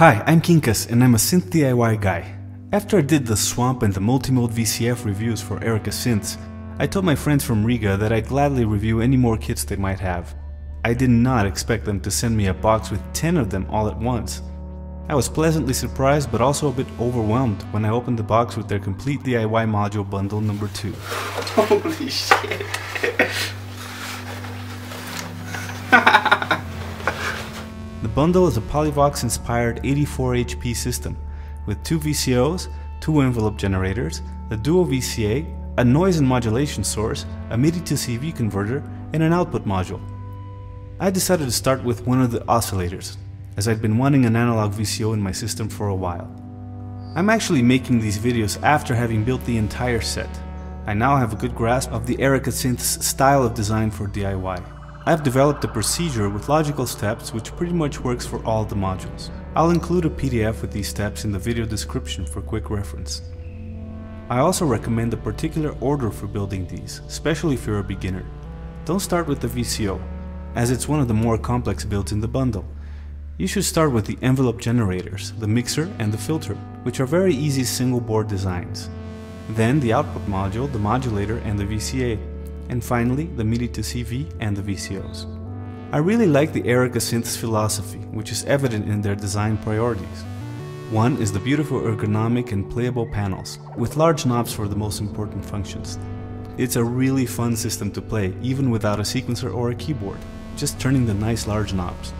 Hi, I'm Kinkas and I'm a synth DIY guy. After I did the Swamp and the Multimode VCF reviews for Erica Synths, I told my friends from Riga that I'd gladly review any more kits they might have. I did not expect them to send me a box with 10 of them all at once. I was pleasantly surprised but also a bit overwhelmed when I opened the box with their complete DIY module bundle number 2. Holy shit! The bundle is a Polyvox inspired 84 HP system with 2 VCOs, 2 envelope generators, a dual VCA, a noise and modulation source, a MIDI-to-CV converter, and an output module. I decided to start with one of the oscillators, as I'd been wanting an analog VCO in my system for a while. I'm actually making these videos after having built the entire set. I now have a good grasp of the Erica Synths style of design for DIY. I've developed a procedure with logical steps which pretty much works for all the modules. I'll include a PDF with these steps in the video description for quick reference. I also recommend a particular order for building these, especially if you're a beginner. Don't start with the VCO, as it's one of the more complex builds in the bundle. You should start with the envelope generators, the mixer and the filter, which are very easy single board designs. Then the output module, the modulator and the VCA, and finally the MIDI-to-CV and the VCOs. I really like the Erica Synths philosophy, which is evident in their design priorities. One is the beautiful ergonomic and playable panels, with large knobs for the most important functions. It's a really fun system to play, even without a sequencer or a keyboard, just turning the nice large knobs.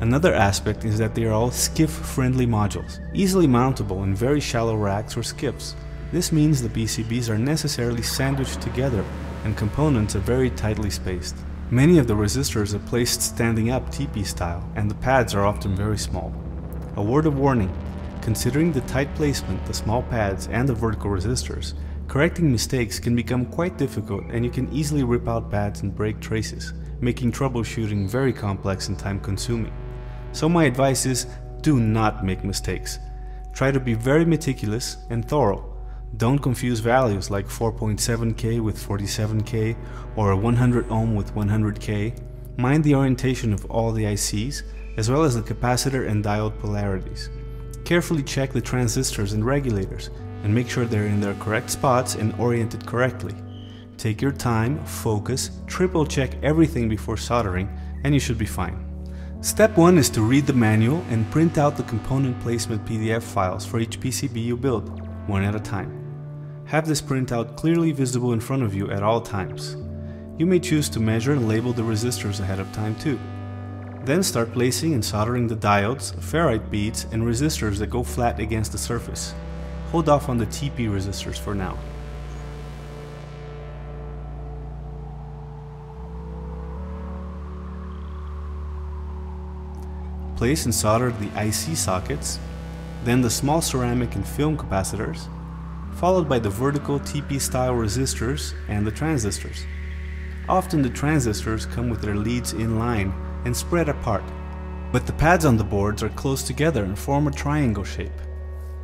Another aspect is that they are all skiff-friendly modules, easily mountable in very shallow racks or skiffs. This means the PCBs are necessarily sandwiched together and components are very tightly spaced. Many of the resistors are placed standing up TP style and the pads are often very small. A word of warning, considering the tight placement, the small pads and the vertical resistors, correcting mistakes can become quite difficult and you can easily rip out pads and break traces, making troubleshooting very complex and time-consuming. So my advice is, do not make mistakes. Try to be very meticulous and thorough. Don't confuse values like 4.7K with 47K or 100 ohm with 100K. Mind the orientation of all the ICs, as well as the capacitor and diode polarities. Carefully check the transistors and regulators, and make sure they're in their correct spots and oriented correctly. Take your time, focus, triple check everything before soldering, and you should be fine. Step 1 is to read the manual and print out the component placement PDF files for each PCB you build, one at a time. Have this printout clearly visible in front of you at all times. You may choose to measure and label the resistors ahead of time too. Then start placing and soldering the diodes, ferrite beads, and resistors that go flat against the surface. Hold off on the TP resistors for now. Place and solder the IC sockets, then the small ceramic and film capacitors, followed by the vertical TP-style resistors and the transistors. Often the transistors come with their leads in line and spread apart, but the pads on the boards are close together and form a triangle shape.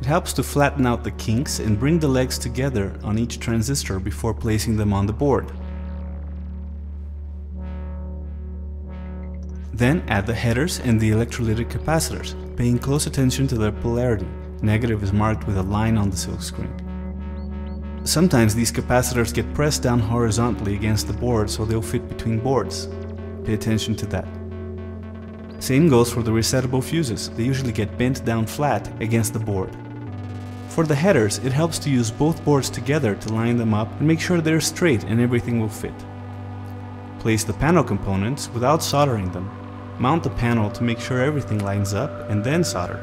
It helps to flatten out the kinks and bring the legs together on each transistor before placing them on the board. Then add the headers and the electrolytic capacitors, paying close attention to their polarity. Negative is marked with a line on the silkscreen. Sometimes these capacitors get pressed down horizontally against the board so they'll fit between boards. Pay attention to that. Same goes for the resettable fuses, they usually get bent down flat against the board. For the headers, it helps to use both boards together to line them up and make sure they're straight and everything will fit. Place the panel components without soldering them. Mount the panel to make sure everything lines up and then solder.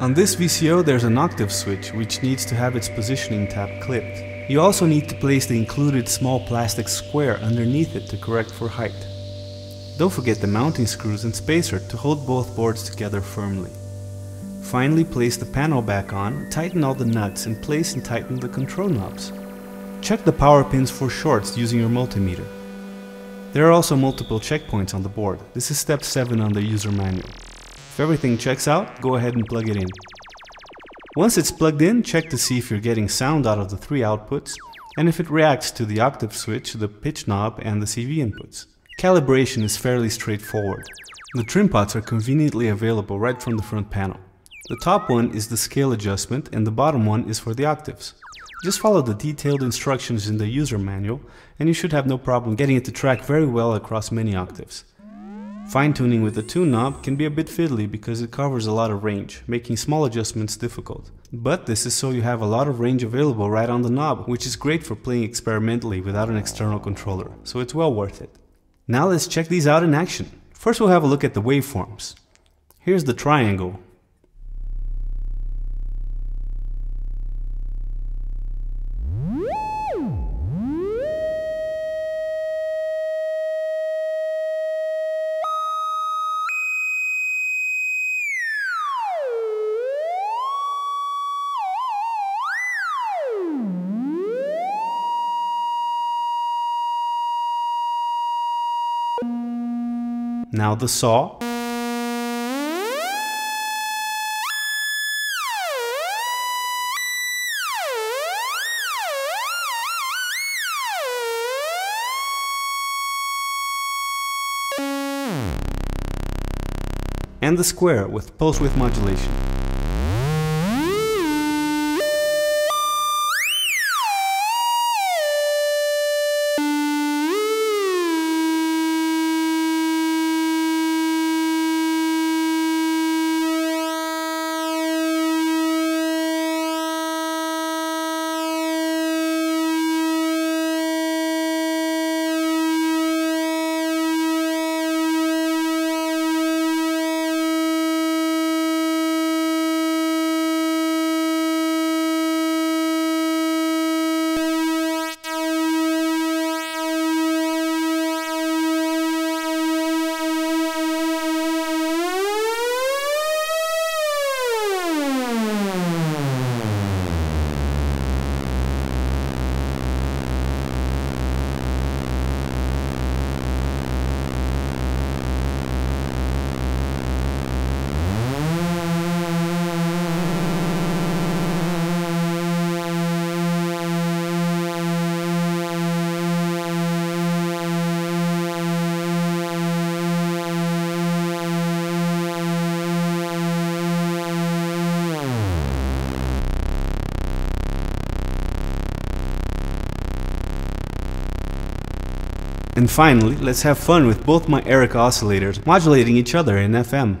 On this VCO there's an octave switch which needs to have its positioning tab clipped. You also need to place the included small plastic square underneath it to correct for height. Don't forget the mounting screws and spacer to hold both boards together firmly. Finally, place the panel back on, tighten all the nuts and place and tighten the control knobs. Check the power pins for shorts using your multimeter. There are also multiple checkpoints on the board. This is step 7 on the user manual. If everything checks out, go ahead and plug it in. Once it's plugged in, check to see if you're getting sound out of the 3 outputs and if it reacts to the octave switch, the pitch knob and the CV inputs. Calibration is fairly straightforward. The trim pots are conveniently available right from the front panel. The top one is the scale adjustment and the bottom one is for the octaves. Just follow the detailed instructions in the user manual and you should have no problem getting it to track very well across many octaves. Fine-tuning with the tune knob can be a bit fiddly because it covers a lot of range, making small adjustments difficult. But this is so you have a lot of range available right on the knob, which is great for playing experimentally without an external controller, so it's well worth it. Now let's check these out in action. First we'll have a look at the waveforms. Here's the triangle. Now the saw. And the square with pulse width modulation. And finally, let's have fun with both my Erica oscillators modulating each other in FM.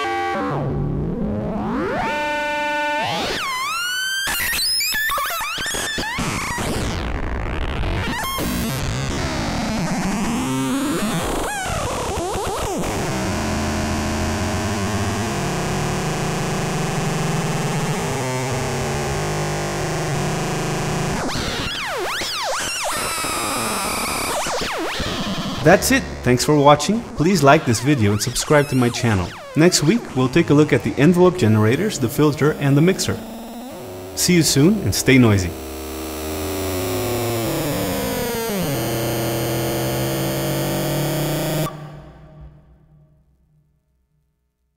That's it, thanks for watching, please like this video and subscribe to my channel. Next week we'll take a look at the envelope generators, the filter and the mixer. See you soon and stay noisy.